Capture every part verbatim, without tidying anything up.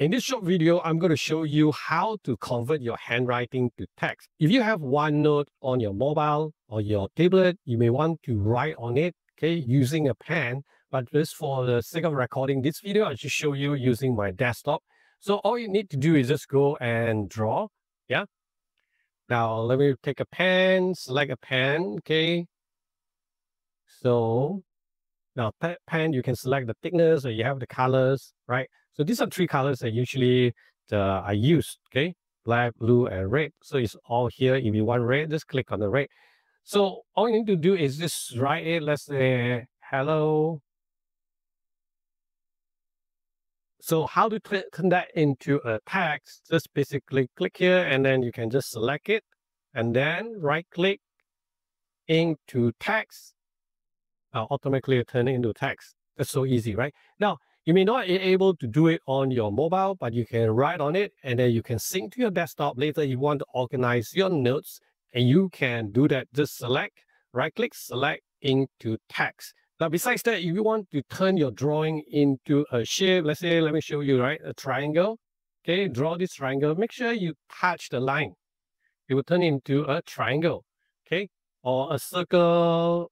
In this short video, I'm going to show you how to convert your handwriting to text. If you have OneNote on your mobile or your tablet, you may want to write on it, okay, using a pen. But just for the sake of recording this video, I'll just show you using my desktop. So all you need to do is just go and draw, yeah? Now, let me take a pen, select a pen, okay? So, now pen, you can select the thickness or you have the colors, right? So these are three colors that usually uh, I use, okay? Black, blue, and red. So it's all here. If you want red, just click on the red. So all you need to do is just write it, let's say, hello. So how to turn that into a text, just basically click here and then you can just select it and then right click into text. Uh, automatically turn it into text. That's so easy, right? Now, you may not be able to do it on your mobile, but you can write on it and then you can sync to your desktop later. You want to organize your notes and you can do that. Just select, right click, select into text. Now, besides that, if you want to turn your drawing into a shape, let's say, let me show you, right? A triangle. Okay, draw this triangle. Make sure you touch the line. It will turn into a triangle, okay? Or a circle.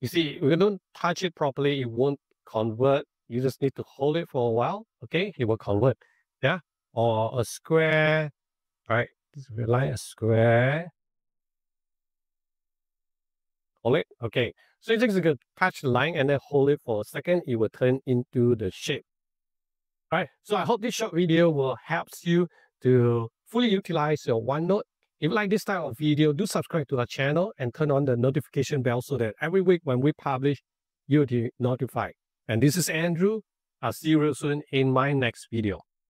You see, if you don't touch it properly, it won't convert. You just need to hold it for a while, okay? It will convert, yeah? Or a square, right? This will be like a square. Hold it, okay? So you just can touch the line and then hold it for a second. It will turn into the shape. All right. So I hope this short video will help you to fully utilize your OneNote. If you like this type of video, do subscribe to our channel and turn on the notification bell so that every week when we publish, you'll be notified. And this is Andrew. I'll see you real soon in my next video.